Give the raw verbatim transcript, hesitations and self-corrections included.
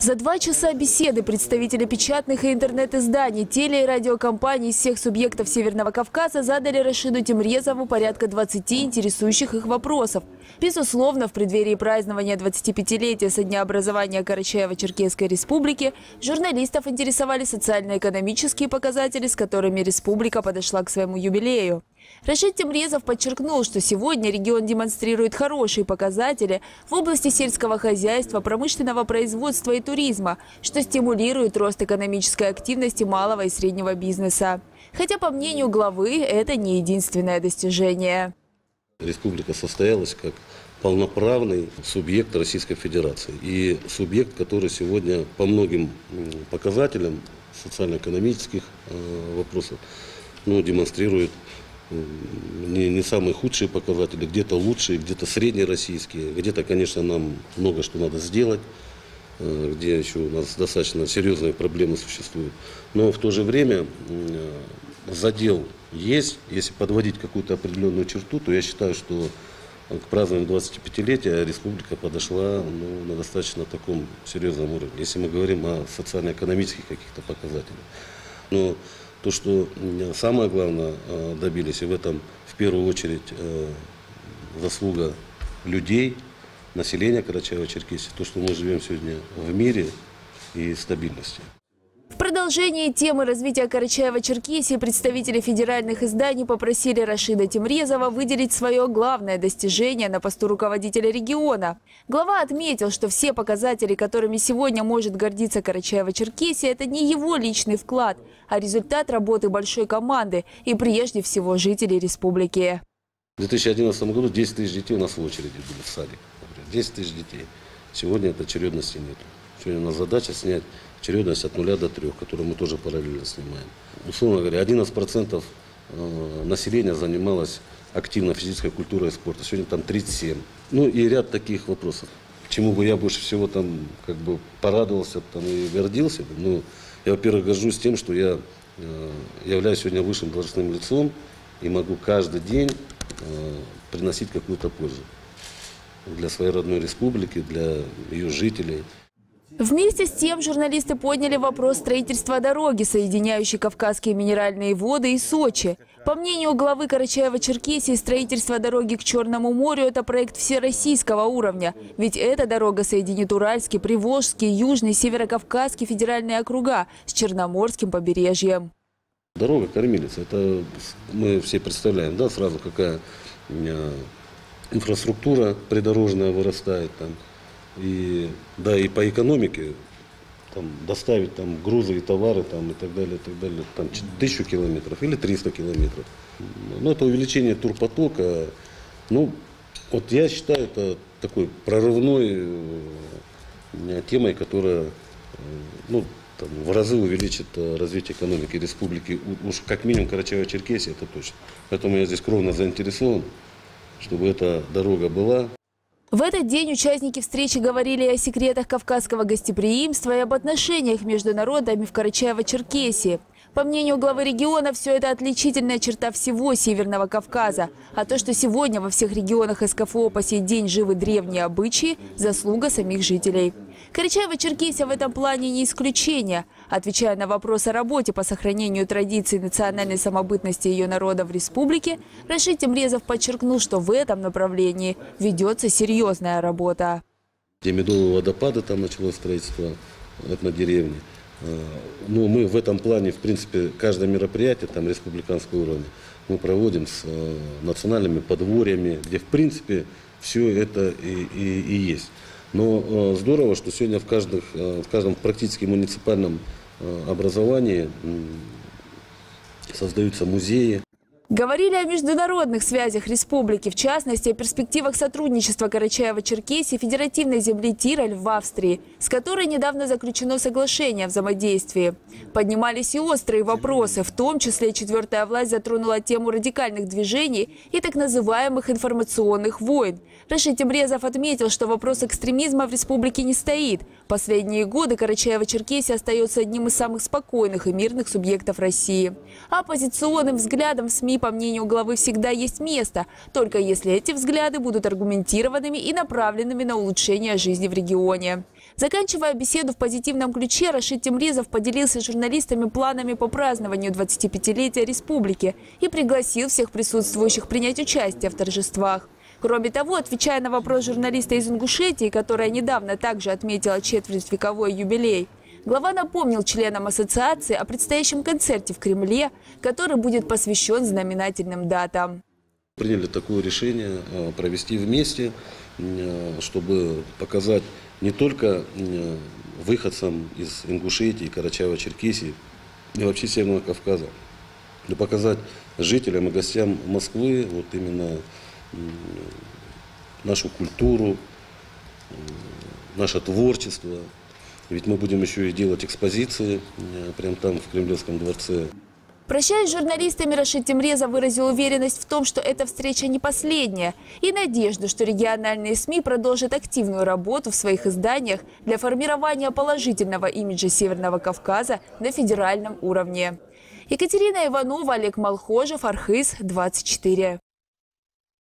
За два часа беседы представители печатных и интернет-изданий, теле- и радиокомпаний из всех субъектов Северного Кавказа задали Рашиду Темрезову порядка двадцати интересующих их вопросов. Безусловно, в преддверии празднования двадцатипятилетия со дня образования Карачаево-Черкесской Республики журналистов интересовали социально-экономические показатели, с которыми республика подошла к своему юбилею. Рашид Темрезов подчеркнул, что сегодня регион демонстрирует хорошие показатели в области сельского хозяйства, промышленного производства и туризма, что стимулирует рост экономической активности малого и среднего бизнеса. Хотя, по мнению главы, это не единственное достижение. Республика состоялась как полноправный субъект Российской Федерации. И субъект, который сегодня по многим показателям социально-экономических вопросов, ну, демонстрирует Не, не самые худшие показатели, где-то лучшие, где-то среднероссийские, где-то, конечно, нам много что надо сделать, где еще у нас достаточно серьезные проблемы существуют. Но в то же время задел есть. Если подводить какую-то определенную черту, то я считаю, что к празднованию двадцатипятилетия республика подошла ну, на достаточно таком серьезном уровне, если мы говорим о социально-экономических каких-то показателях. Но то, что самое главное добились, и в этом в первую очередь заслуга людей, населения Карачаево-Черкесии, то, что мы живем сегодня в мире и стабильности. В продолжении темы развития Карачаево-Черкесии представители федеральных изданий попросили Рашида Темрезова выделить свое главное достижение на посту руководителя региона. Глава отметил, что все показатели, которыми сегодня может гордиться Карачаево-Черкесия, это не его личный вклад, а результат работы большой команды и прежде всего жителей республики. В две тысячи одиннадцатом году десять тысяч детей у нас в очереди были в садик. десять тысяч детей. Сегодня этой очередности нет. Сегодня у нас задача снять очередность от нуля до трех, которую мы тоже параллельно снимаем. Условно говоря, одиннадцать процентов населения занималось активно физической культурой и спортом. Сегодня там тридцать семь процентов. Ну и ряд таких вопросов. Чему бы я больше всего там как бы порадовался там, и гордился. Ну, я, во-первых, горжусь тем, что я являюсь сегодня высшим должностным лицом и могу каждый день приносить какую-то пользу для своей родной республики, для ее жителей. Вместе с тем журналисты подняли вопрос строительства дороги, соединяющей Кавказские минеральные воды и Сочи. По мнению главы Карачаево-Черкесии, строительство дороги к Черному морю – это проект всероссийского уровня. Ведь эта дорога соединит Уральский, Приволжский, Южный, Северокавказский федеральные округа с Черноморским побережьем. Дорога кормилица – это мы все представляем, да, сразу какая инфраструктура придорожная вырастает там. И, да, и по экономике там, доставить там, грузы и товары там, и так далее, и так далее, там, тысячу километров или триста километров. Ну, это увеличение турпотока. Ну, вот я считаю, это такой прорывной темой, которая ну, там, в разы увеличит развитие экономики республики. Уж как минимум Карачаево-Черкесия, это точно. Поэтому я здесь кровно заинтересован, чтобы эта дорога была. В этот день участники встречи говорили о секретах кавказского гостеприимства и об отношениях между народами в Карачаево-Черкесии. По мнению главы региона, все это отличительная черта всего Северного Кавказа. А то, что сегодня во всех регионах СКФО по сей день живы древние обычаи – заслуга самих жителей. Карачаево-Черкесия в этом плане не исключение. Отвечая на вопрос о работе по сохранению традиций национальной самобытности ее народа в республике, Рашид Темрезов подчеркнул, что в этом направлении ведется серьезная работа. Медовые водопады, там началось строительство этнодеревни. Ну, мы в этом плане, в принципе, каждое мероприятие там, республиканского уровня мы проводим с национальными подворьями, где, в принципе, все это и, и, и есть. Но здорово, что сегодня в, каждых, в каждом практически муниципальном образовании создаются музеи. Говорили о международных связях республики, в частности, о перспективах сотрудничества Карачаево-Черкесии федеративной земли Тироль в Австрии, с которой недавно заключено соглашение о взаимодействии. Поднимались и острые вопросы, в том числе четвертая власть затронула тему радикальных движений и так называемых информационных войн. Рашид Темрезов отметил, что вопрос экстремизма в республике не стоит. Последние годы Карачаево-Черкесия остается одним из самых спокойных и мирных субъектов России. Оппозиционным взглядом в СМИ, по мнению главы, всегда есть место, только если эти взгляды будут аргументированными и направленными на улучшение жизни в регионе. Заканчивая беседу в позитивном ключе, Рашид Темрезов поделился с журналистами планами по празднованию двадцатипятилетия республики и пригласил всех присутствующих принять участие в торжествах. Кроме того, отвечая на вопрос журналиста из Ингушетии, которая недавно также отметила четвертьвековой юбилей, глава напомнил членам ассоциации о предстоящем концерте в Кремле, который будет посвящен знаменательным датам. Приняли такое решение провести вместе, чтобы показать не только выходцам из Ингушетии, Карачаево-Черкесии и вообще Северного Кавказа, но показать жителям и гостям Москвы вот именно нашу культуру, наше творчество. Ведь мы будем еще и делать экспозиции прямо там, в Кремлевском дворце. Прощаясь с журналистами, Рашид Темрезов выразил уверенность в том, что эта встреча не последняя, и надежду, что региональные СМИ продолжат активную работу в своих изданиях для формирования положительного имиджа Северного Кавказа на федеральном уровне. Екатерина Иванова, Олег Малхожев, Архыз двадцать четыре.